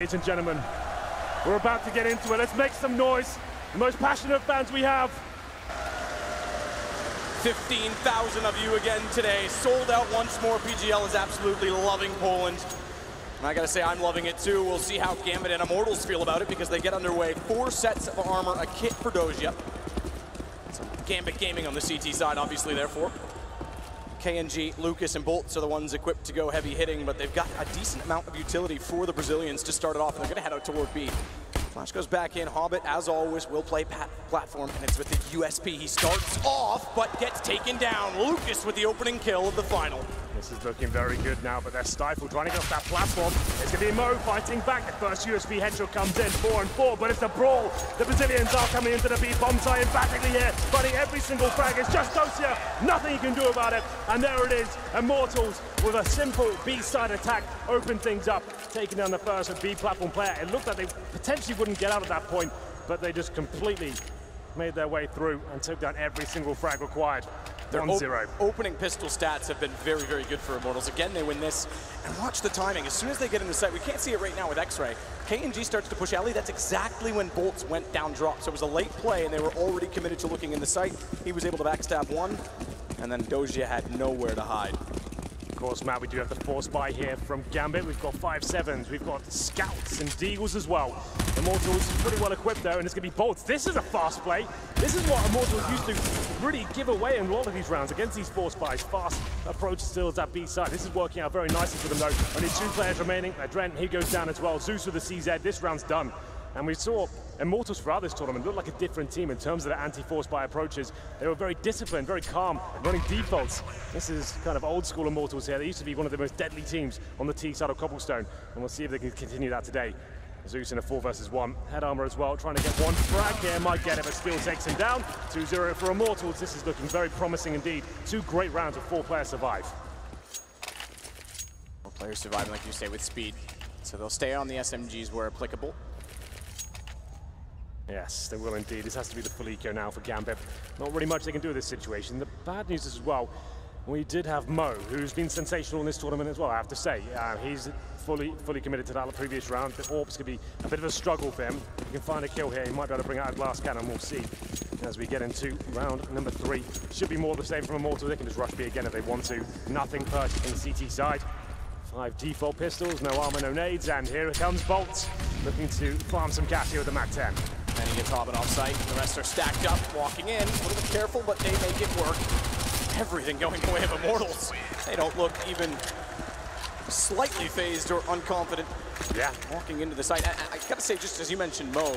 Ladies and gentlemen, we're about to get into it. Let's make some noise. The most passionate fans we have. 15,000 of you again today. Sold out once more. PGL is absolutely loving Poland. And I gotta say, I'm loving it too. We'll see how Gambit and Immortals feel about it because they get underway. 4 sets of armor, a kit for Dosia. Some Gambit gaming on the CT side, obviously, therefore. KNG, Lucas, and Boltz are the ones equipped to go heavy hitting, but they've got a decent amount of utility for the Brazilians to start it off, and they're going to head out toward B. Flash goes back in. Hobbit, as always, will play platform, and it's with the USP. He starts off, but gets taken down. Lucas with the opening kill of the final. This is looking very good now, but they're stifled trying to get off that platform. It's going to be Mo fighting back. The first USP headshot comes in, 4 and 4, but it's a brawl. The Brazilians are coming into the B. Bombsite emphatically here, fighting every single frag. It's just Dosia. Nothing he can do about it. And there it is, Immortals with a simple B-side attack, open things up, taking down the first B platform player. It looked like they potentially wouldn't get out at that point, but they just completely made their way through and took down every single frag required. Their 1-0. Opening pistol stats have been very, very good for Immortals. Again, they win this. And watch the timing. As soon as they get into sight, we can't see it right now with X-Ray. KNG starts to push alley. That's exactly when Boltz went down drop. So it was a late play, and they were already committed to looking in the sight. He was able to backstab one, and then Dosia had nowhere to hide. Of course, Matt, we do have the force buy here from Gambit. We've got 5 sevens. We've got scouts and deagles as well. Immortals pretty well equipped though, and it's going to be Boltz. This is a fast play. This is what Immortals used to really give away in a lot of these rounds against these force buys. Fast approach steals that B side. This is working out very nicely for them though. Only 2 players remaining. Adren, he goes down as well. Zeus with the CZ. This round's done. And we saw Immortals throughout this tournament look like a different team in terms of their anti-force buy approaches. They were very disciplined, very calm, running defaults. This is kind of old-school Immortals here. They used to be one of the most deadly teams on the T side of Cobblestone, and we'll see if they can continue that today. Zeus in a 4 versus 1. Head armor as well, trying to get one frag here. Might get it, but Steel takes him down. 2-0 for Immortals. This is looking very promising indeed. 2 great rounds of 4 players survive. 4 players surviving, like you say, with speed. So they'll stay on the SMGs where applicable. Yes, they will indeed. This has to be the full eco now for Gambit. Not really much they can do with this situation. The bad news is as well, we did have Mo, who's been sensational in this tournament as well, I have to say. He's fully committed to that previous round. The Orb's going to be a bit of a struggle for him. He can find a kill here. He might be able to bring out a last cannon. We'll see as we get into round number 3. Should be more of the same from Immortals. They can just rush B again if they want to. Nothing purchased in the CT side. 5 default pistols, no armor, no nades. And here comes Boltz, looking to farm some cash here with the MAC-10. And he gets Hobbit off site. The rest are stacked up, walking in. A little careful, but they make it work. Everything going the way of Immortals. They don't look even slightly phased or unconfident. Yeah. Walking into the site. I gotta say, just as you mentioned, Mo,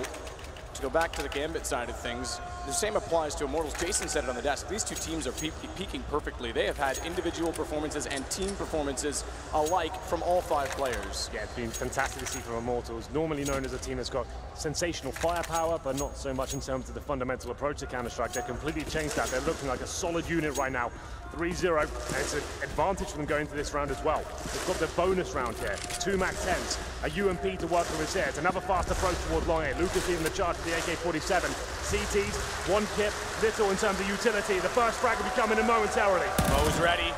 to go back to the Gambit side of things, the same applies to Immortals. Jason said it on the desk. These 2 teams are peaking perfectly. They have had individual performances and team performances alike from all 5 players. Yeah, it's been fantastic to see from Immortals, normally known as a team that's got sensational firepower, but not so much in terms of the fundamental approach to Counter-Strike. They've completely changed that. They're looking like a solid unit right now. 3-0, and it's an advantage for them going into this round as well. They've got the bonus round here. 2 MAC-10s, a UMP to work with there. It's another fast approach toward long A. Lucas leading the charge to the AK-47. CTs, 1 kip, little in terms of utility. The first frag will be coming in momentarily. Mo's ready,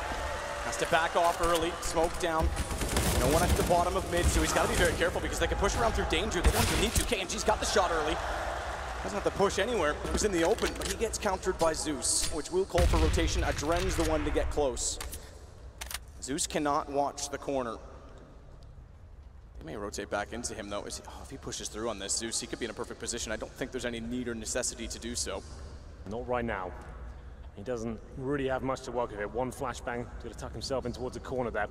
has to back off early, smoke down. No one at the bottom of mid, so he's got to be very careful because they can push around through danger. They don't even need to. KNG's got the shot early. Doesn't have to push anywhere. It was in the open, but he gets countered by Zeus, which will call for rotation. Adren's the one to get close. Zeus cannot watch the corner. They may rotate back into him, though. If he pushes through on this, Zeus, he could be in a perfect position. I don't think there's any need or necessity to do so. Not right now. He doesn't really have much to work with here. 1 flashbang to tuck himself in towards the corner there.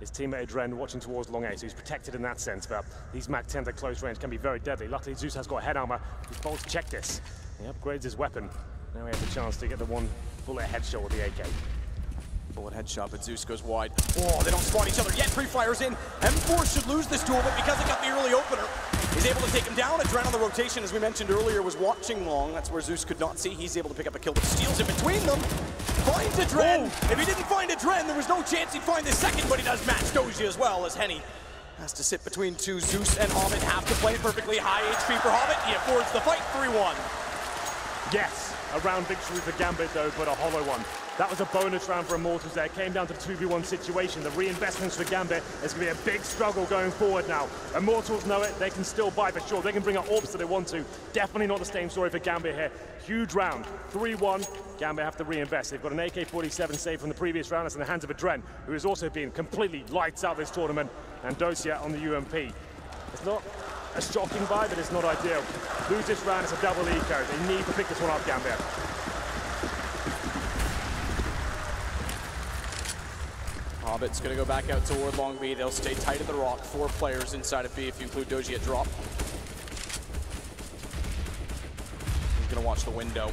His teammate Adren watching towards long A, so he's protected in that sense, but these MAC-10s at close range can be very deadly. Luckily, Zeus has got head armor. He's Boltz checked this. He upgrades his weapon. Now he has a chance to get the 1 bullet headshot with the AK. Bullet headshot, but Zeus goes wide. Oh, they don't spot each other yet. 3 fires in. M4 should lose this duel, but because he got the early opener, he's able to take him down. Adren on the rotation, as we mentioned earlier, was watching long. That's where Zeus could not see. He's able to pick up a kill, but steals it between them. Finds Adren. Whoa. If he didn't find Adren, there was no chance he'd find the second, but he does match Dosia as well, as Henny has to sit between 2. Zeus and Hobbit have to play perfectly. High HP for Hobbit. He affords the fight. 3-1. Yes, a round victory for Gambit, though, but a hollow one. That was a bonus round for Immortals there. It came down to the 2v1 situation. The reinvestments for Gambit is going to be a big struggle going forward now. Immortals know it. They can still buy for sure. They can bring out orbs that they want to. Definitely not the same story for Gambit here. Huge round. 3-1. Gambit have to reinvest. They've got an AK-47 save from the previous round. It's in the hands of Adren, who has also been completely lights out this tournament. And Dosia on the UMP. It's not a shocking buy, but it's not ideal. Lose this round, it's a double eco. They need to pick this one up, Gambit. Hobbit's going to go back out toward Long B. They'll stay tight at the rock. 4 players inside of B if you include Doji at drop. He's going to watch the window.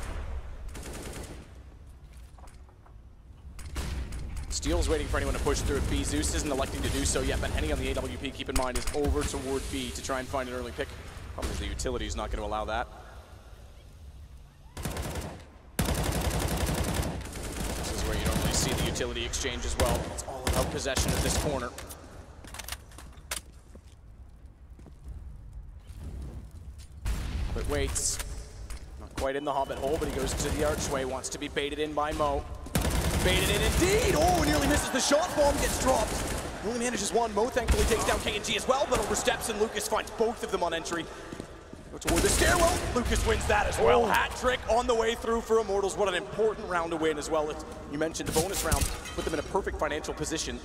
Steel's waiting for anyone to push through at B. Zeus isn't electing to do so yet, but Henny on the AWP, keep in mind, is over toward B to try and find an early pick. Probably the utility's not going to allow that. This is where you don't really see the utility exchange as well. It's all about possession of this corner. Hobbit waits. Not quite in the Hobbit hole, but he goes to the archway, wants to be baited in by Mo. Baited in indeed! Oh, nearly misses the shot. Bomb gets dropped. Only manages one. Mo thankfully takes down KNG as well, but oversteps and Lucas finds both of them on entry. Go toward the stairwell. Lucas wins that as well. Hat trick on the way through for Immortals. What an important round to win as well. It's, you mentioned the bonus round. Put them in a perfect financial position.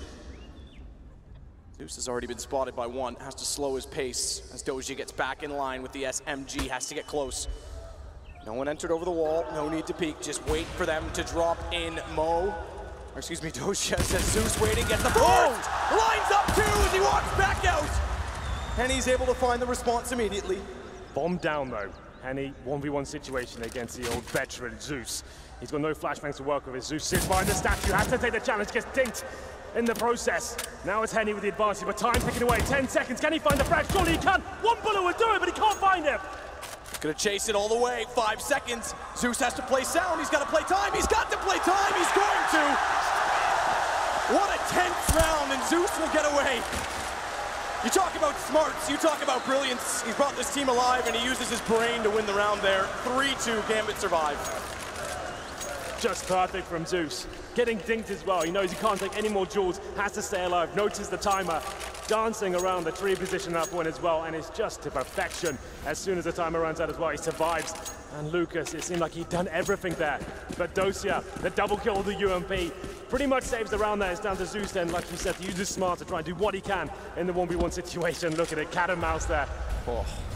Zeus has already been spotted by one. Has to slow his pace as Doji gets back in line with the SMG. Has to get close. No one entered over the wall, no need to peek, just wait for them to drop in. Dosia says Zeus waiting, gets the first! Lines up two as he walks back out! Henny's able to find the response immediately. Bomb down though. Henny, 1v1 situation against the old veteran Zeus. He's got no flashbangs to work with. As Zeus sits behind the statue, has to take the challenge, gets dinked in the process. Now it's Henny with the advantage, but time ticking away. 10 seconds, can he find the frag? Surely he can! One bullet will do it, but he can't find it! Gonna chase it all the way, 5 seconds. Zeus has to play sound, he's gotta play time, he's got to play time, he's going to! What a tense round, and Zeus will get away. You talk about smarts, you talk about brilliance. He's brought this team alive, and he uses his brain to win the round there. 3-2, Gambit survived. Just perfect from Zeus. Getting dinked as well, he knows he can't take any more jewels, has to stay alive, notice the timer. Dancing around the tree position up one as well, and it's just to perfection. As soon as the timer runs out as well, he survives. And Lucas, it seemed like he'd done everything there. But Dosia, the double kill of the UMP, pretty much saves the round there. It's down to Zeus then, like you said, to use his smart to try and do what he can in the 1v1 situation. Look at it, cat and mouse there.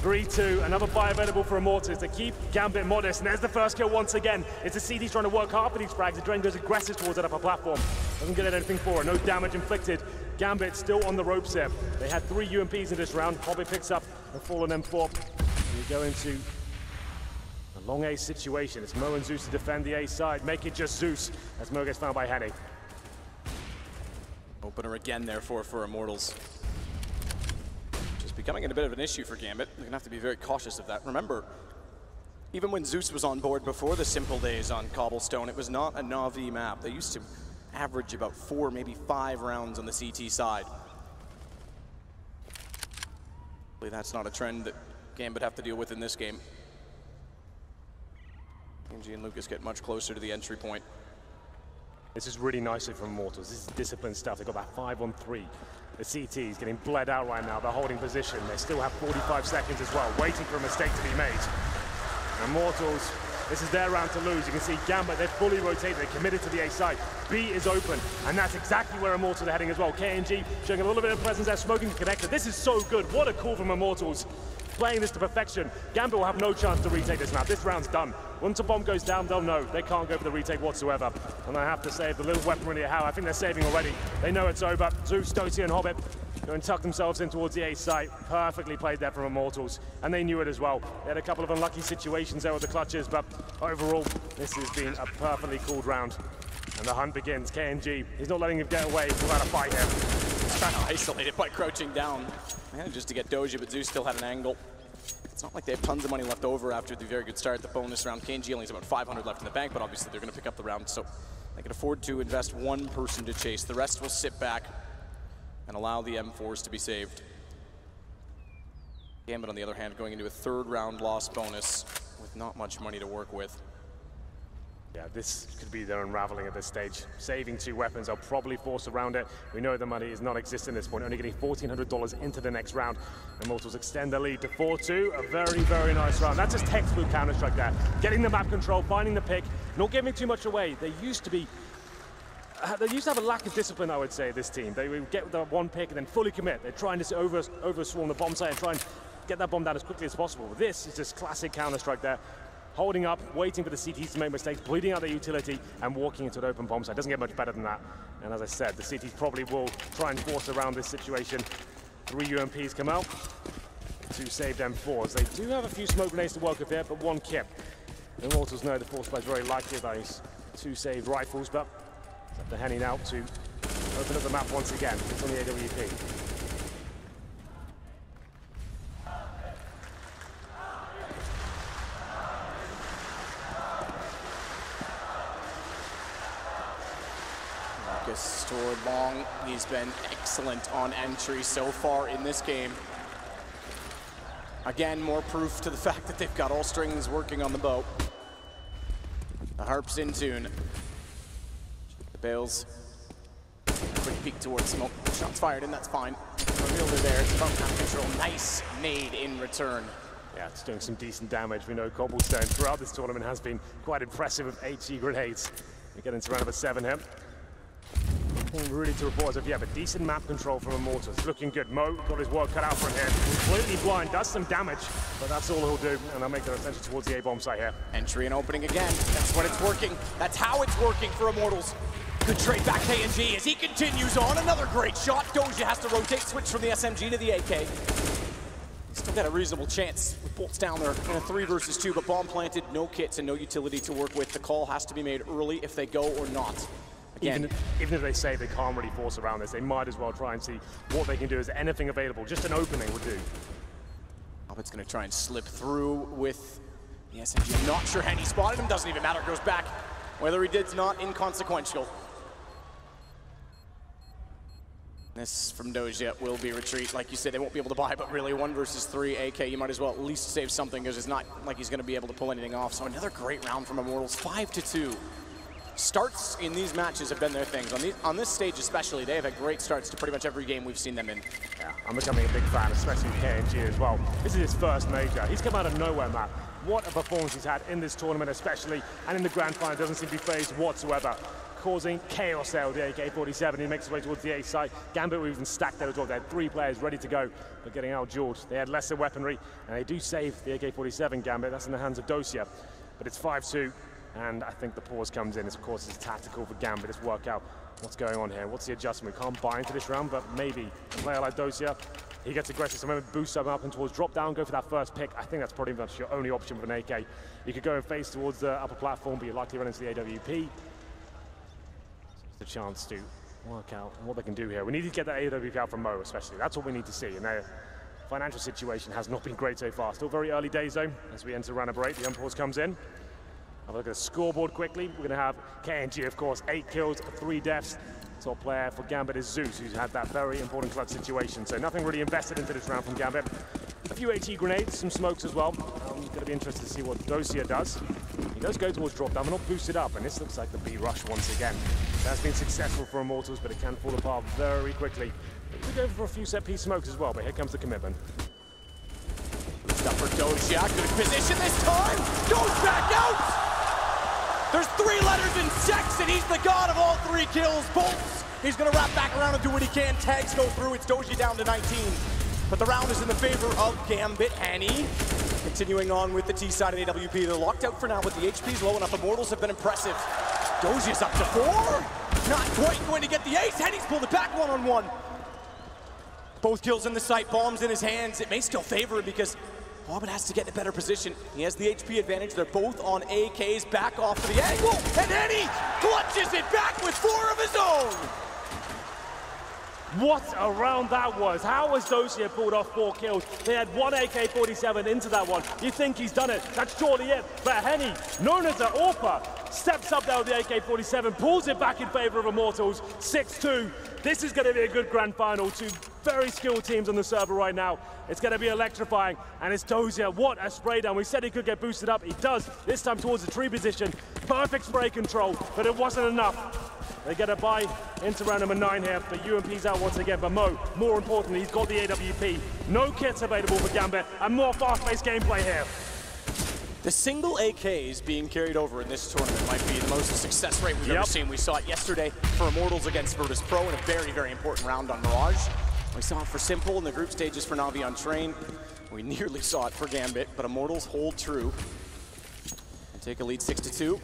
3-2, another buy available for Immortals to keep Gambit modest. And there's the first kill once again. It's a CD trying to work hard for these frags. Adren goes aggressive towards that upper platform. Doesn't get anything for it, no damage inflicted. Gambit still on the ropes here. They had 3 UMPs in this round. Hobbit picks up the fallen M4. We go into a long A situation. It's Mo and Zeus to defend the A side. Make it just Zeus as Mo gets found by Henny. Opener again, therefore, for Immortals. Just becoming a bit of an issue for Gambit. They're going to have to be very cautious of that. Remember, even when Zeus was on board before the s1mple days on Cobblestone, it was not a Na'Vi map. They used to average about 4, maybe 5 rounds on the CT side. Hopefully that's not a trend that Gambit have to deal with in this game. MG and Lucas get much closer to the entry point. This is really nicely from Immortals. This is disciplined stuff. They've got that 5 on 3. The CT is getting bled out right now. They're holding position. They still have 45 seconds as well, waiting for a mistake to be made. Immortals, this is their round to lose. You can see Gambit, they're fully rotated, they're committed to the A side. B is open, and that's exactly where Immortals are heading as well. KNG showing a little bit of presence there, smoking the connector. This is so good. What a call from Immortals. Playing this to perfection. Gambit will have no chance to retake this map. This round's done. Once a bomb goes down, they'll know. They can't go for the retake whatsoever. And I have to say, the little weaponry how I think they're saving already. They know it's over. Zeus, Dosia, and Hobbit go and tuck themselves in towards the A site. Perfectly played there from Immortals, and they knew it as well. They had a couple of unlucky situations there with the clutches, but overall, this has been a perfectly cooled round. And the hunt begins. KNG, he's not letting him get away. He's about to fight him. He's trying to isolate it by crouching down. Manages to get Doji, but Zeus still had an angle. It's not like they have tons of money left over after the very good start at the bonus round. KNG only has about 500 left in the bank, but obviously they're going to pick up the round, so they can afford to invest one person to chase. The rest will sit back and allow the M4s to be saved. Gambit, on the other hand, going into a 3rd round loss bonus with not much money to work with. Yeah, this could be their unraveling at this stage. Saving two weapons, they'll probably force around it. We know the money is non-existent at this point, only getting $1,400 into the next round. Immortals extend the lead to 4-2. A very, very nice round. That's just textbook Counter-Strike there. Getting the map control, finding the pick, not giving too much away. They used to have a lack of discipline, I would say, this team. They would get the one pick and then fully commit. They're trying to overswarm the bomb site and try and get that bomb down as quickly as possible. This is just classic Counter-Strike there. Holding up, waiting for the CTs to make mistakes, bleeding out their utility, and walking into an open bomb site. Doesn't get much better than that. And as I said, the CTs probably will try and force around this situation. Three UMPs come out, two saved M4s. They do have a few smoke grenades to work with here, but one kip. The Immortals know the force play is very likely of those two saved rifles, but it's up to Henny now to open up the map once again. It's on the AWP. Toward long, he's been excellent on entry so far in this game. Again, more proof to the fact that they've got all strings working on the bow. The harp's in tune. The Bales. Quick peek towards smoke. Shots fired, and that's fine. Over there, it's about control. Nice nade in return. Yeah, it's doing some decent damage. We know Cobblestone throughout this tournament has been quite impressive with HE grenades. We get into round number 7 here. Nothing really to report as of yet, but decent map control from Immortals. Looking good. Mo got his work cut out for him here. Completely blind, does some damage, but that's all he'll do. And I'll make their attention towards the A-bomb site here. Entry and opening again. That's what it's working. That's how it's working for Immortals. Good trade back KNG as he continues on. Another great shot. Dosia has to rotate, switch from the SMG to the AK. Still got a reasonable chance with Boltz down there in a 3 versus 2, but bomb planted, no kits and no utility to work with. The call has to be made early if they go or not. Again. Even if they say they can't really force around this, they might as well try and see what they can do. Is there anything available? Just an opening would do. Hobbit's going to try and slip through with the SMG. Not sure Henny spotted him. Doesn't even matter. Goes back. Whether he did's not inconsequential. This from Dosia will be retreat. Like you said, they won't be able to buy, but really 1 versus 3 AK, you might as well at least save something because it's not like he's going to be able to pull anything off. So another great round from Immortals, 5-2. Starts in these matches have been their things. On this stage especially, they have had great starts to pretty much every game we've seen them in. Yeah, I'm becoming a big fan, especially KNG as well. This is his first major. He's come out of nowhere, Matt. What a performance he's had in this tournament especially, and in the grand final doesn't seem to be phased whatsoever. Causing chaos there with the AK-47. He makes his way towards the A site. Gambit were even stacked there as well. They had 3 players ready to go, but getting outdueled. They had lesser weaponry, and they do save the AK-47, Gambit. That's in the hands of Dosia. But it's 5-2. And I think the pause comes in. Of course, it's tactical for Gambit. It's work out what's going on here. What's the adjustment? We can't buy into this round, but maybe a player like Dosia, he gets aggressive. So maybe boost him up and towards drop down, go for that first pick. I think that's probably much your only option with an AK. You could go and face towards the upper platform, but you're likely run into the AWP. It's the chance to work out what they can do here. We need to get that AWP out from Mo, especially. That's what we need to see. And their financial situation has not been great so far. Still very early days, though. As we enter round number 8, the unpause comes in. Have a look at the scoreboard quickly. We're going to have KNG, of course, 8 kills, 3 deaths. Top player for Gambit is Zeus, who's had that very important clutch situation. So nothing really invested into this round from Gambit. A few HE grenades, some smokes as well. I'm going to be interested to see what Dosia does. He does go towards drop down, but not boosted up. And this looks like the B rush once again. That's been successful for Immortals, but it can fall apart very quickly. We go for a few set-piece smokes as well, but here comes the commitment. Up for Dosia, good position this time. Goes back out. There's 3 letters in 6, and he's the god of all 3 kills. Boltz, he's going to wrap back around and do what he can. Tags go through. It's Dosia down to 19. But the round is in the favor of Gambit. Henny continuing on with the T side of the AWP. They're locked out for now, but the HP's low enough. Immortals have been impressive. Dosia's up to 4. Not quite going to get the ace. Henny's pulled it back 1-on-1. Both kills in the sight. Bombs in his hands. It may still favor him because Hobbit has to get in a better position. He has the HP advantage. They're both on AKs, back off to the angle, and Henny clutches it back with 4 of his own. What a round that was. How was Dosia pulled off 4 kills? They had one AK-47 into that one. You think he's done it. That's surely it. But Henny, known as the AWPer, steps up there with the AK-47, pulls it back in favor of Immortals, 6-2. This is going to be a good grand final. Two very skilled teams on the server right now. It's going to be electrifying, and it's Dosia. What a spray down. We said he could get boosted up. He does, this time towards the tree position. Perfect spray control, but it wasn't enough. They get a buy into round number 9 here, but UMP's out once again. But Mo, more importantly, he's got the AWP. No kits available for Gambit, and more fast-paced gameplay here. The single AKs being carried over in this tournament might be the most success rate we've ever seen. We saw it yesterday for Immortals against Virtus Pro in a very, very important round on Mirage. We saw it for s1mple in the group stages for Na'Vi on Train. We nearly saw it for Gambit, but Immortals hold true. Take a lead 6-2.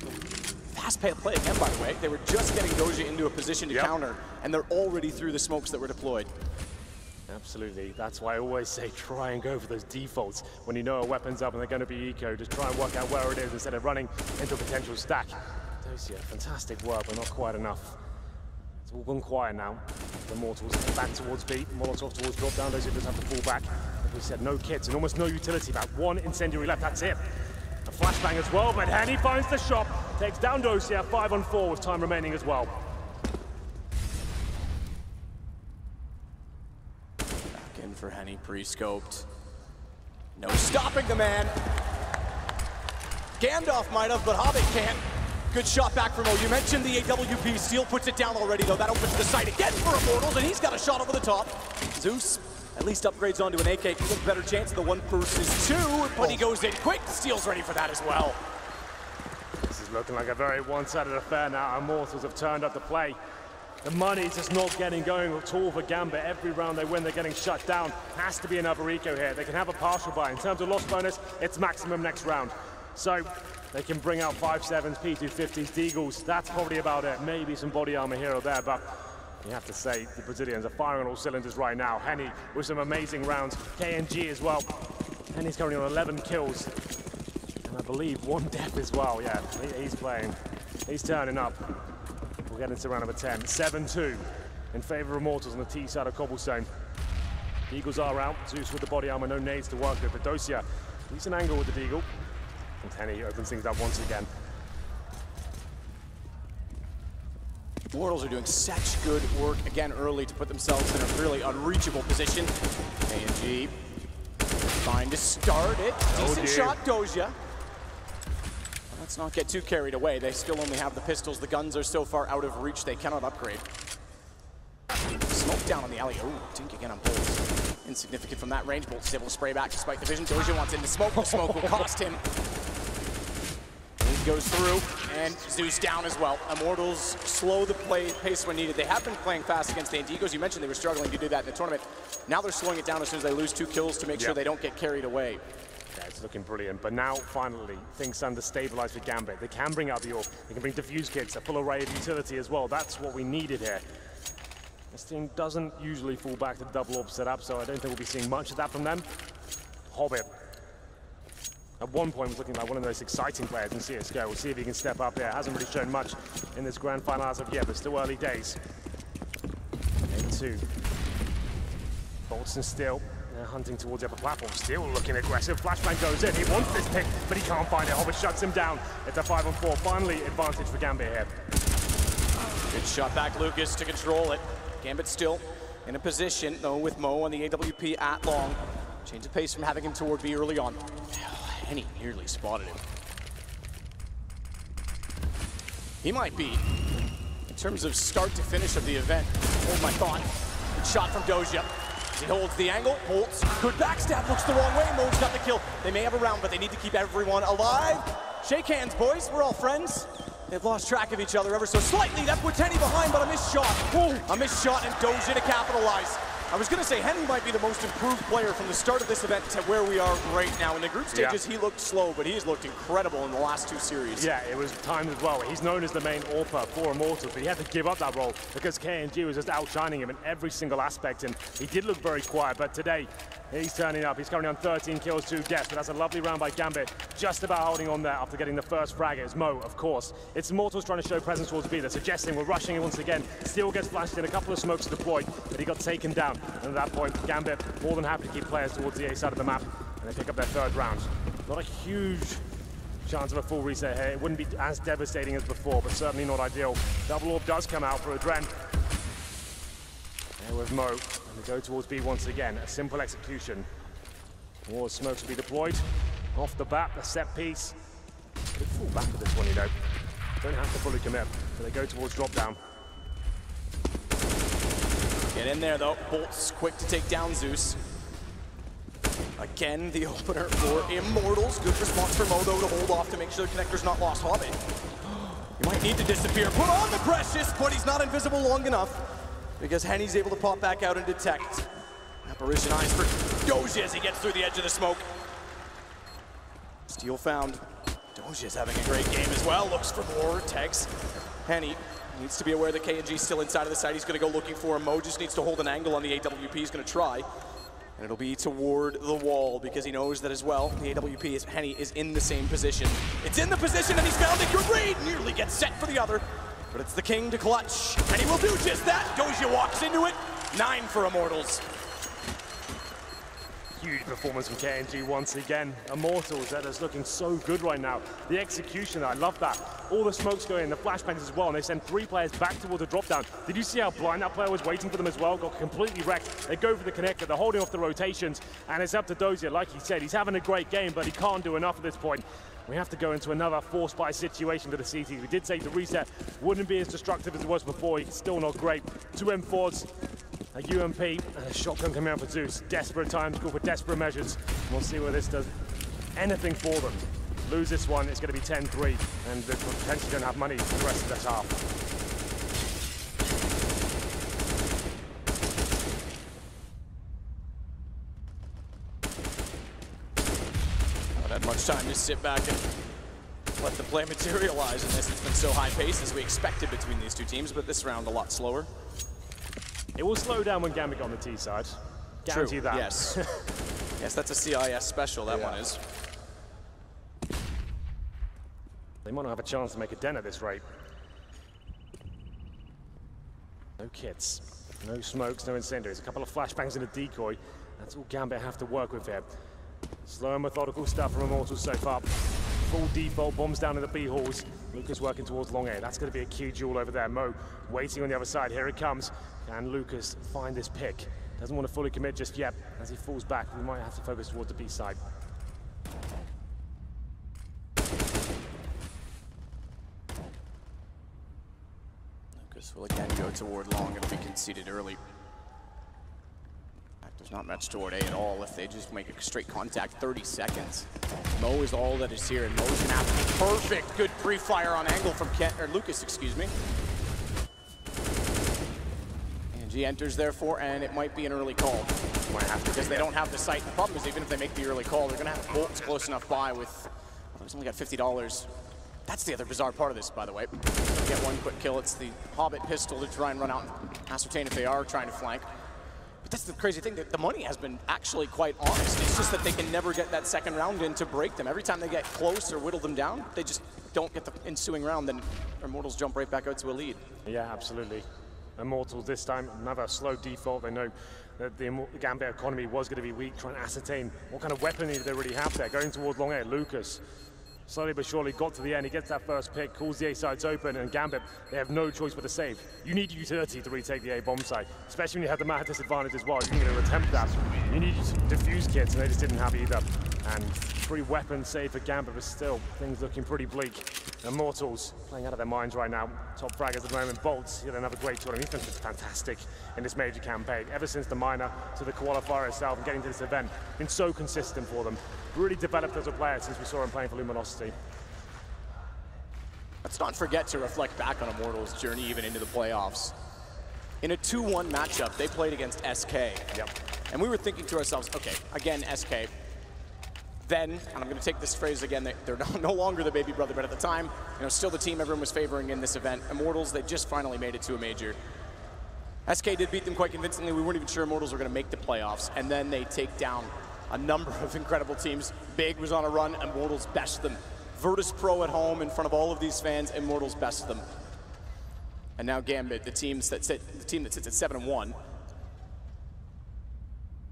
Fast play again, by the way. They were just getting Dosia into a position to counter, and they're already through the smokes that were deployed. Absolutely. That's why I always say try and go for those defaults when you know a weapon's up and they're going to be eco. Just try and work out where it is instead of running into a potential stack. Dosia, fantastic work, but not quite enough. It's all gone quiet now. The Immortals back towards B. Molotov towards drop down. Dosia doesn't have to fall back. Like we said, no kits and almost no utility. About one incendiary left. That's it. A flashbang as well, but Henny finds the shop. Takes down Dosia, 5 on 4 with time remaining as well. Back in for Henny, pre-scoped. No stopping the man. Gandalf might have, but Hobbit can't. Good shot back from Mo. You mentioned the AWP. Steel puts it down already, though. That opens the site again for Immortals, and he's got a shot over the top. Zeus at least upgrades onto an AK. Better chance of the 1 versus 2, but he goes in quick. Steel's ready for that as well. This is looking like a very one-sided affair now. Immortals have turned up the play. The money's just not getting going at all for Gambit. Every round they win, they're getting shut down. Has to be another eco here. They can have a partial buy. In terms of loss bonus, it's maximum next round. So they can bring out 5.7s, P250s, Deagles. That's probably about it. Maybe some body armor here or there, but you have to say the Brazilians are firing on all cylinders right now. Henny with some amazing rounds. KNG as well. Henny's currently on 11 kills. And I believe 1 death as well. Yeah, he's playing. He's turning up. We'll get into round number 10. 7-2 in favor of Immortals on the T side of Cobblestone. The Eagles are out. Zeus with the body armor, no nades to work with. But Dosia, decent angle with the Deagle. And Henny opens things up once again. Immortals are doing such good work again early to put themselves in a really unreachable position. KNG trying to start it. Decent shot, Dosia. Let's not get too carried away. They still only have the pistols. The guns are so far out of reach, they cannot upgrade. Smoke down on the alley. Ooh, dink again on Boltz. Insignificant from that range. Boltz is able to spray back despite the vision. Dosia wants in the smoke. The smoke will cost him. Goes through, and Zeus down as well. Immortals slow the pace when needed. They have been playing fast against the Indigos. You mentioned they were struggling to do that in the tournament. Now they're slowing it down as soon as they lose 2 kills to make sure they don't get carried away. Yeah, it's looking brilliant, but now, finally, things start to stabilize for Gambit. They can bring out the AWP. They can bring defuse kits, a full array of utility as well. That's what we needed here. This team doesn't usually fall back to the double AWP setup, so I don't think we'll be seeing much of that from them. Hobbit. At one point, was looking like one of the most exciting players in CSGO. We'll see if he can step up here. Hasn't really shown much in this grand final as of yet, but still early days. 8-2. Boltz and Steel, they're hunting towards the upper platform. Steel looking aggressive. Flashbang goes in. He wants this pick, but he can't find it. Hobbit shuts him down. It's a 5 on 4. Finally, advantage for Gambit here. Good shot back, Lucas, to control it. Gambit still in a position, though, with Mo on the AWP at long. Change of pace from having him toward B early on. And he nearly spotted him. He might be, in terms of start to finish of the event, hold my thought. Good shot from Dosia. He holds the angle, Boltz. Good backstab, looks the wrong way, Mo's got the kill. They may have a round, but they need to keep everyone alive. Shake hands, boys, we're all friends. They've lost track of each other ever so slightly. That puts Henny behind, but a missed shot. Ooh, a missed shot, and Dosia to capitalize. I was going to say, Henny might be the most improved player from the start of this event to where we are right now. In the group stages, he looked slow, but he's looked incredible in the last 2 series. Yeah, it was timed as well. He's known as the main AWPer for Immortals, but he had to give up that role because KNG was just outshining him in every single aspect, and he did look very quiet, but today, He's turning up. He's currently on 13 kills, 2 deaths, but that's a lovely round by Gambit. Just about holding on there after getting the first frag. It's Mo, of course. It's Immortals trying to show presence towards B. They're suggesting we're rushing it once again. Steel gets flashed in, a couple of smokes deployed, but he got taken down. And at that point, Gambit more than happy to keep players towards the A side of the map, and they pick up their third round. Not a huge chance of a full reset here. It wouldn't be as devastating as before, but certainly not ideal. Double orb does come out for Adren. There with Mo, and they go towards B once again. A simple execution. More smokes will be deployed. Off the bat, the set piece. Could fall back with this one, you know. Don't have to fully commit, so they go towards drop down. Get in there though. Boltz quick to take down Zeus. Again, the opener for Immortals. Good response from Mo though to hold off to make sure the connector's not lost. Hobbit, you might need to disappear. Put on the Precious, but he's not invisible long enough, because Henny's able to pop back out and detect. Apparition eyes for Dosia as he gets through the edge of the smoke. Steel found. Dosia's having a great game as well. Looks for more tags. Henny needs to be aware that KNG's still inside of the site. He's going to go looking for him. Mo just needs to hold an angle on the AWP. He's going to try. And it'll be toward the wall, because he knows that as well. The AWP is Henny is in the same position. It's in the position, and he's found it. Good read. Nearly gets set for the other. But it's the king to clutch, and he will do just that. Dosia walks into it. 9 for Immortals. Huge performance from KNG once again. Immortals, that is looking so good right now. The execution, I love that. All the smokes go in, the flashbangs as well, and they send 3 players back towards the drop down. Did you see how blind that player was waiting for them as well? Got completely wrecked. They go for the connector, they're holding off the rotations, and it's up to Dosia. Like he said, he's having a great game, but he can't do enough at this point. We have to go into another force buy situation for the CTs. We did say the reset wouldn't be as destructive as it was before. It's still not great. 2 M4s, a UMP, and a shotgun coming out for Zeus. Desperate times, call for desperate measures. We'll see where this does anything for them. Lose this one, it's going to be 10-3, and they potentially don't have money for the rest of this half. Much time to sit back and let the play materialize in this. It's been so high-paced as we expected between these two teams, but this round a lot slower. It will slow down when Gambit got on the T side. Guarantee that. Yes. Yes, that's a CIS special, that one is. They might not have a chance to make a dent at this rate. No kits, no smokes, no incendiaries. A couple of flashbangs and a decoy. That's all Gambit have to work with here. Slow and methodical stuff from Immortals so far. Full default bombs down in the B halls. Lucas working towards long A. That's going to be a key duel over there. Mo waiting on the other side. Here it comes. Can Lucas find this pick? Doesn't want to fully commit just yet. As he falls back, we might have to focus towards the B side. Lucas will again go toward long. It'll be conceded early. Not much toward A at all if they just make a straight contact. 30 seconds. Mo is all that is here, and Mo's going to have perfect good pre-fire on angle from Lucas, excuse me. KNG enters, therefore, and it might be an early call. Because they don't have the sight. The problem is, even if they make the early call, they're going to have Boltz close enough by with... Well, he's only got $50. That's the other bizarre part of this, by the way. Get one quick kill. It's the Hobbit pistol to try and run out and ascertain if they are trying to flank. But that's the crazy thing, that the money has been actually quite honest. It's just that they can never get that second round in to break them. Every time they get close or whittle them down, they just don't get the ensuing round, then Immortals jump right back out to a lead. Yeah, absolutely. Immortals this time, another slow default. They know that the Gambit economy was going to be weak, trying to ascertain what kind of weaponry they really have there. Going towards long air, Lucas. Slowly but surely got to the end, he gets that first pick, calls the A sides open, and Gambit, they have no choice but to save. You need utility to retake the A bomb site, especially when you have the mad disadvantage as well. You're going to attempt that. You need defuse kits, and they just didn't have either. And 3 weapons saved for Gambit, but still, things looking pretty bleak. Immortals playing out of their minds right now. Top fraggers at the moment. Boltz, yet another great tournament. He's been fantastic in this major campaign. Ever since the minor to the qualifier itself and getting to this event, been so consistent for them. Really developed as a player since we saw him playing for Luminosity. Let's not forget to reflect back on Immortals' journey even into the playoffs. In a 2-1 matchup, they played against SK. Yep. And we were thinking to ourselves, okay, again, SK. Then, and I'm going to take this phrase again, they're no longer the baby brother, but at the time, you know, still the team everyone was favoring in this event. Immortals, they just finally made it to a major. SK did beat them quite convincingly. We weren't even sure Immortals were going to make the playoffs. And then they take down a number of incredible teams. Big was on a run. Immortals bested them. Virtus Pro at home in front of all of these fans. Immortals bested them. And now Gambit, the team that sits at 7-1.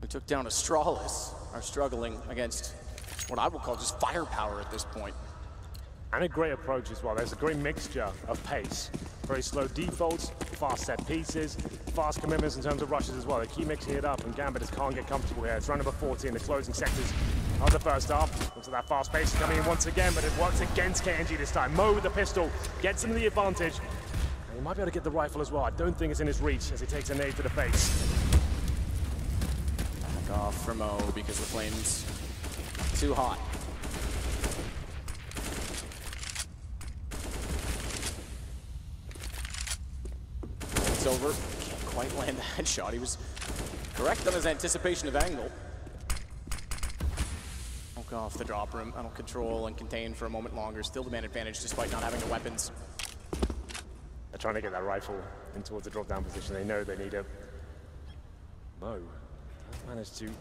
We took down Astralis, are struggling against what I would call just firepower at this point. And a great approach as well. There's a great mixture of pace. Very slow defaults, fast set pieces, fast commitments in terms of rushes as well. They keep mixing it up, and Gambit just can't get comfortable here. It's round number 14, the closing sectors of the first half. Looks at that fast pace coming in once again, but it works against KNG this time. Mo with the pistol gets him the advantage. And he might be able to get the rifle as well. I don't think it's in his reach as he takes a nade to the face. Back off from Mo because the flame's too hot. It's over. Can't quite land the headshot. He was correct on his anticipation of angle. I'll go off the drop room. I don't control and contain for a moment longer. Still demand advantage despite not having the weapons. They're trying to get that rifle in towards the drop-down position. They know they need it. Mo managed to get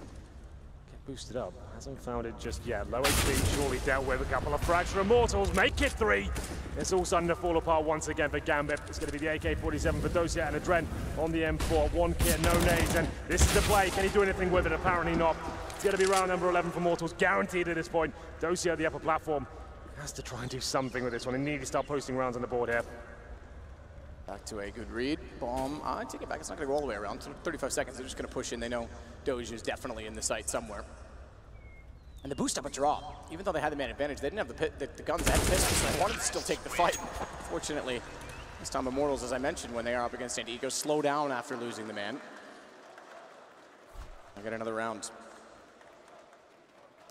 boosted up. Hasn't found it just yet. Low HP surely dealt with a couple of frags. Immortals make it 3. It's all starting to fall apart once again for Gambit. It's going to be the AK-47 for Dosia and Adren on the M4. One kit, no nades, and this is the play. Can he do anything with it? Apparently not. It's going to be round number 11 for Mortals, guaranteed at this point. Dosia, the upper platform, has to try and do something with this one. He needs to start posting rounds on the board here. Back to a good read. Bomb. I take it back. It's not going to go all the way around. 35 seconds. They're just going to push in. They know Dosia is definitely in the site somewhere. And the boost up a draw. Even though they had the man advantage, they didn't have the guns, they had pistols, so they wanted to still take the fight. Fortunately, this time Immortals, as I mentioned, when they are up against Antigo, slow down after losing the man. I got another round.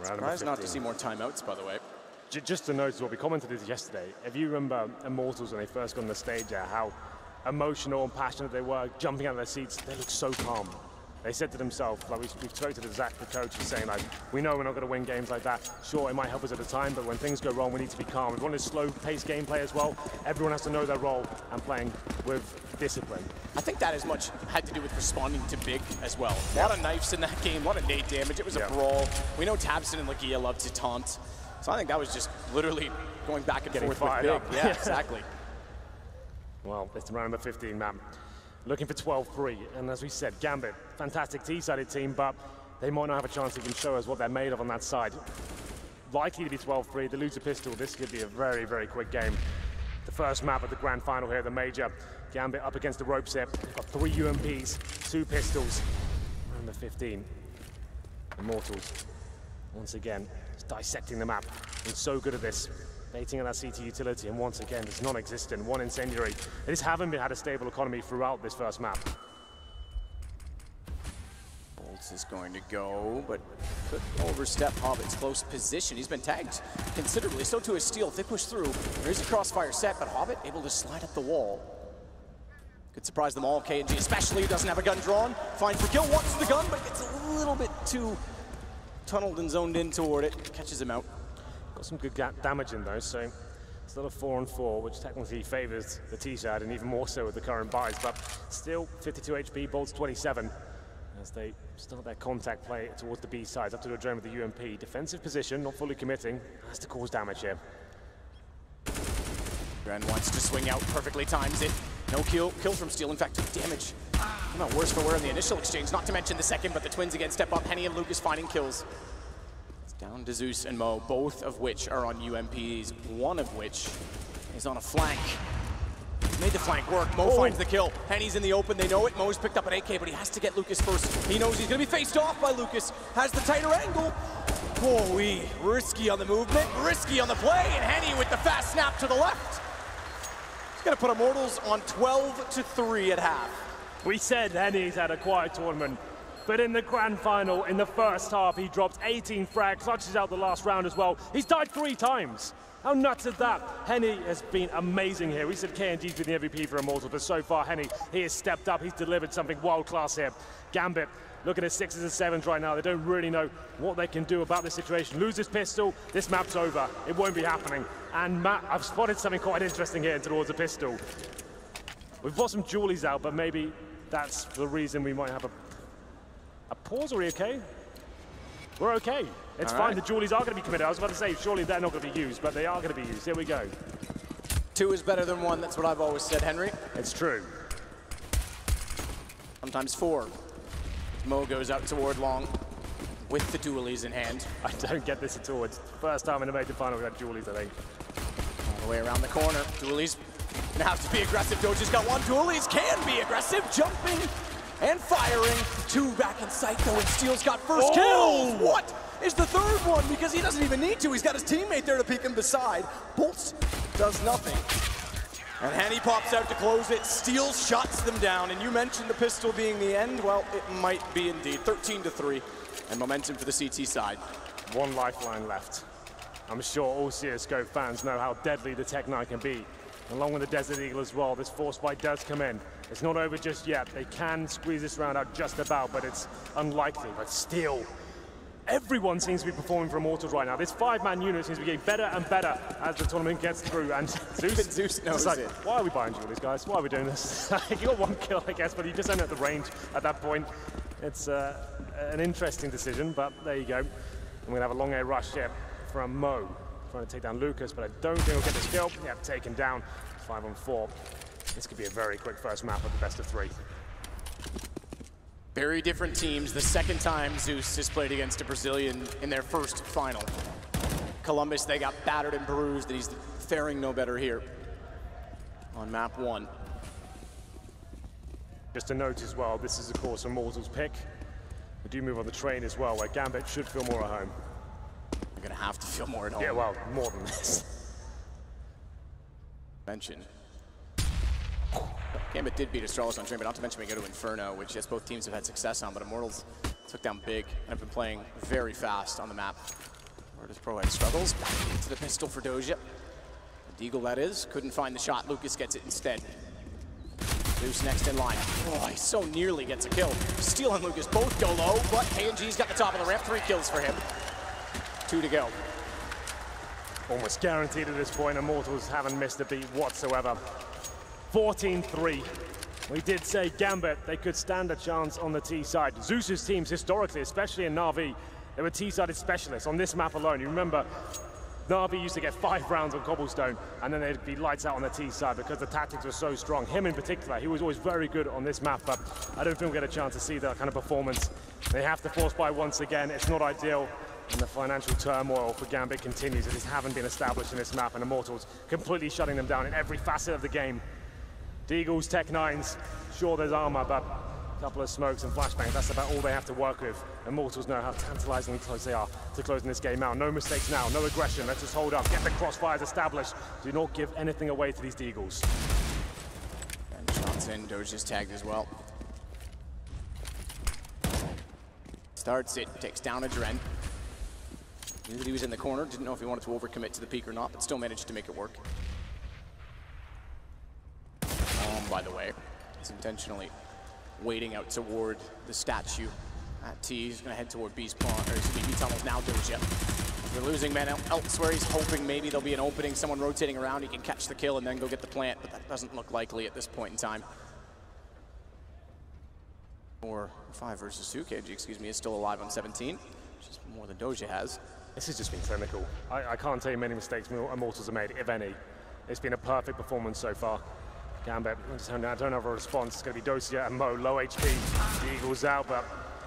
Surprised not to see more timeouts, by the way. Just to notice what we commented this yesterday. If you remember Immortals when they first got on the stage there, how emotional and passionate they were, jumping out of their seats, they looked so calm. They said to themselves, like we've spoken to Zach, the coach, who's saying, like, we know we're not going to win games like that. Sure, it might help us at the time, but when things go wrong, we need to be calm. We want a slow-paced gameplay as well. Everyone has to know their role and playing with discipline. I think that as much had to do with responding to Big as well. A lot of knives in that game, a lot of nade damage. It was a brawl. We know Tabson and Lagia love to taunt. So I think that was just literally going back and forth with Big. Yeah, exactly. Well, it's round number 15, man. Looking for 12-3, and as we said, Gambit, fantastic T-sided team, but they might not have a chance to even show us what they're made of on that side. Likely to be 12-3, they lose a pistol, this could be a very, very quick game. The first map of the grand final here, the Major. Gambit up against the ropes here, got 3 UMPs, 2 pistols, and the 15. Immortals, once again, dissecting the map, and so good at this. Baiting on that CT utility, and once again, it's non-existent. One incendiary. They just haven't had a stable economy throughout this first map. Boltz is going to go, but could overstep Hobbit's close position. He's been tagged considerably, so too is Steel. If they push through, there is a crossfire set, but Hobbit able to slide up the wall. Could surprise them all, KNG especially, who doesn't have a gun drawn. Finds the kill, wants the gun, but gets a little bit too tunneled and zoned in toward it. Catches him out. Got some good damage in those, so it's a little 4-on-4, which technically favors the T-side, and even more so with the current buys, but still 52 HP, Boltz 27, as they start their contact play towards the B-sides, up to Adren with the UMP. Defensive position, not fully committing, has to cause damage here. Adren wants to swing out, perfectly times it. No kill from Steel, in fact, took damage. Not worse for wear in the initial exchange, not to mention the second, but the twins again step up, Henny and Lucas finding kills. Down to Zeus and Mo, both of which are on UMPs, one of which is on a flank. He's made the flank work, Mo finds the kill. Henny's in the open, they know it. Mo's picked up an AK, but he has to get Lucas first. He knows he's gonna be faced off by Lucas, has the tighter angle. Holy, risky on the movement, risky on the play, and Henny with the fast snap to the left. He's gonna put Immortals on 12-3 at half. We said Henny's had a quiet tournament. But in the grand final, in the first half, he dropped 18 frags, clutches out the last round as well. He's died 3 times. How nuts is that? Henny has been amazing here. We said KNG's been the MVP for Immortals, but so far, Henny, he has stepped up. He's delivered something world-class here. Gambit, looking at 6s and 7s right now. They don't really know what they can do about this situation. Lose his pistol, this map's over. It won't be happening. And Matt, I've spotted something quite interesting here towards the pistol. We've got some dualies out, but maybe That's the reason we might have a pause. Are we okay? We're okay. It's all fine. Right. The Jewelies are going to be committed. I was about to say, surely they're not going to be used, but they are going to be used. Here we go. Two is better than one. That's what I've always said, Henry. It's true. Sometimes four. Mo goes out toward long with the Jewelies in hand. I don't get this at all. It's the first time in a major final we've had Jewelies, I think. All the way around the corner. Jewelies gonna have to be aggressive. Doja's got one. Jewelies can be aggressive. Jumping and firing. Two back in sight, though, and Steel's got first kill. What is the third one? Because he doesn't even need to. He's got his teammate there to peek him beside. Boltz does nothing. And Henny pops out to close it. Steel shots them down. And you mentioned the pistol being the end. Well, it might be indeed. 13-3. And momentum for the CT side. One lifeline left. I'm sure all CSGO fans know how deadly the Tech-9 can be. Along with the Desert Eagle as well, this force fight does come in. It's not over just yet. They can squeeze this round out just about, but it's unlikely. But Steel, everyone seems to be performing for Immortals right now. This five-man unit seems to be getting better and better as the tournament gets through. And Zeus knows it. Why are we buying Jewelies, guys? Why are we doing this? You got one kill, I guess, but you just end up the range at that point. It's an interesting decision, but there you go. I'm going to have a long air rush here from Mo. Trying to take down Lucas, but I don't think he'll get the kill. Yeah, taken down. 5-on-4. This could be a very quick first map with the best of three. Very different teams. The second time Zeus has played against a Brazilian in their first final. Columbus, they got battered and bruised, and he's faring no better here on map one. Just to note as well, this is, of course, Immortals' pick. We do move on the train as well, where Gambit should feel more at home. They're gonna have to feel more at all. Yeah, well, more than this. Mention. Gambit did beat Astralis on Train, but not to mention we go to Inferno, which yes, both teams have had success on, but Immortals took down Big and have been playing very fast on the map. Virtus Pro had struggles. Back into the pistol for Dosia. The Deagle, that is. Couldn't find the shot. Lucas gets it instead. Zeus next in line. Oh, he so nearly gets a kill. Steel and Lucas both go low, but KNG's got the top of the ramp. 3 kills for him. 2 to go. Almost guaranteed at this point, Immortals haven't missed a beat whatsoever. 14-3. We did say Gambit, they could stand a chance on the T side. Zeus's teams historically, especially in Na'Vi, they were T-sided specialists on this map alone. You remember, Na'Vi used to get 5 rounds on Cobblestone, and then they'd be lights out on the T side because the tactics were so strong. Him in particular, he was always very good on this map, but I don't think we'll get a chance to see that kind of performance. They have to force buy once again. It's not ideal. And the financial turmoil for Gambit continues. It just haven't been established in this map, and Immortals completely shutting them down in every facet of the game. Deagles, Tech-9s, sure there's armor, but a couple of smokes and flashbangs, that's about all they have to work with. Immortals know how tantalizingly close they are to closing this game out. No mistakes now, no aggression, let's just hold up, get the crossfires established. Do not give anything away to these Deagles. And shots in, Doja's tagged as well. Starts it, takes down Adren. Knew that he was in the corner, didn't know if he wanted to overcommit to the peak or not, but still managed to make it work. By the way, he's intentionally waiting out toward the statue at T. He's going to head toward B's pawn, or excuse me, B tunnel now, Dosia. They're losing men elsewhere. He's hoping maybe there'll be an opening, someone rotating around, he can catch the kill and then go get the plant, but that doesn't look likely at this point in time. Or 5 versus 2, KG, excuse me, is still alive on 17, which is more than Dosia has. This has just been clinical. I can't tell you many mistakes Immortals have made, if any. It's been a perfect performance so far. Gambit, I don't have a response. It's going to be Dosia and Mo, low HP. The Eagle's out, but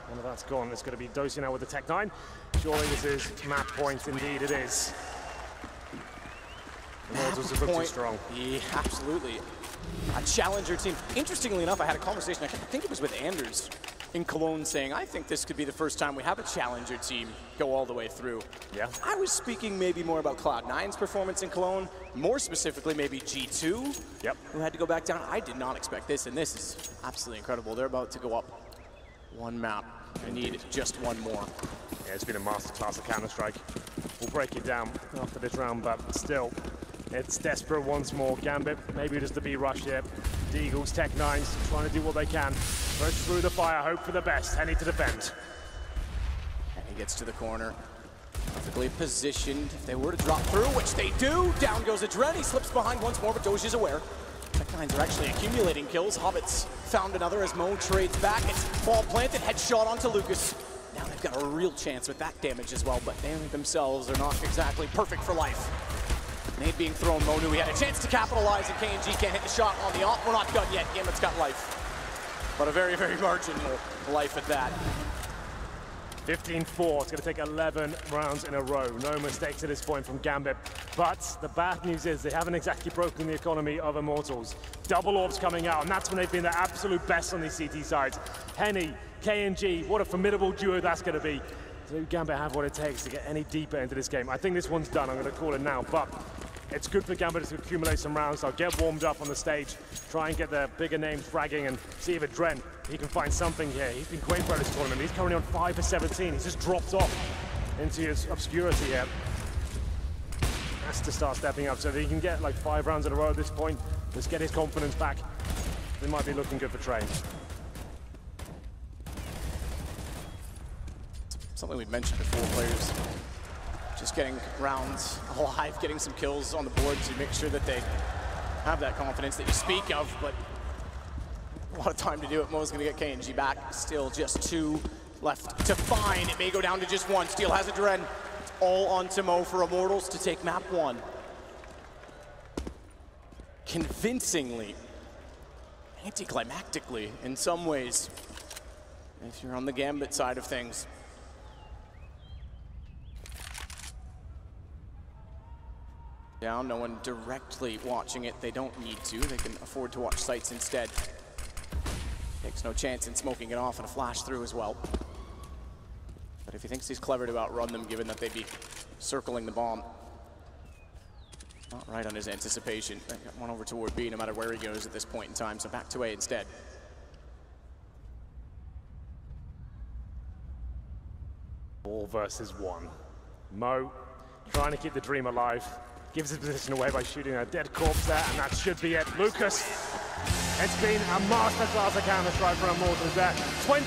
none of that's gone. It's going to be Dosia now with the Tech-9. Surely this is map point. Indeed it is. Immortals have looked too strong. Yeah, absolutely. A challenger team. Interestingly enough, I had a conversation, I think it was with Anders, in Cologne, saying, I think this could be the first time we have a challenger team go all the way through. Yeah. I was speaking maybe more about Cloud9's performance in Cologne, more specifically maybe G2, who had to go back down. I did not expect this, and this is absolutely incredible. They're about to go up one map. I need just one more. Yeah, it's been a masterclass of Counter-Strike. We'll break it down after this round, but still, it's desperate once more. Gambit, maybe just a B rush here. Deagles, Tech-9s, trying to do what they can. Push through the fire, hope for the best. Henny to defend. And he gets to the corner. Perfectly positioned. If they were to drop through, which they do, down goes Adren. He slips behind once more, but Doja's aware. That Nines are actually accumulating kills. Hobbit's found another as Mo trades back. It's ball planted, headshot onto Lucas. Now they've got a real chance with that damage as well, but they themselves are not exactly perfect for life. Nade being thrown, Mo knew he had a chance to capitalize, and KNG can't hit the shot on the off. We're not done yet. Gambit's got life. But a very, very marginal life at that. 15-4, it's going to take 11 rounds in a row. No mistakes at this point from Gambit. But the bad news is they haven't exactly broken the economy of Immortals. Double orbs coming out, and that's when they've been their absolute best on these CT sides. Henny, KNG, what a formidable duo that's going to be. Do Gambit have what it takes to get any deeper into this game? I think this one's done. I'm going to call it now. But it's good for Gambit to accumulate some rounds. They'll get warmed up on the stage, try and get their bigger names fragging, and see if Adren, he can find something here. He's been great for this tournament. He's currently on 5 for 17. He's just dropped off into his obscurity here. Has to start stepping up. So if he can get like 5 rounds in a row at this point, let's get his confidence back. It might be looking good for Train. Something we've mentioned before, players just getting rounds alive, getting some kills on the board to make sure that they have that confidence that you speak of, but a lot of time to do it. Mo's gonna get KNG back. Still just 2 left to find. It may go down to just 1. Steel has Adren. It's all on to Mo for Immortals to take map 1. Convincingly, anticlimactically in some ways, if you're on the Gambit side of things. Down, no one directly watching it. They don't need to. They can afford to watch sights instead. Takes no chance in smoking it off and a flash through as well. But if he thinks he's clever to outrun them, given that they'd be circling the bomb. Not right on his anticipation. They got one over toward B no matter where he goes at this point in time, so back to A instead. Ball versus 1. Mo trying to keep the dream alive. Gives his position away by shooting a dead corpse there, and that should be it. Lucas, it's been a masterclass of counter-strike for Immortals there. 20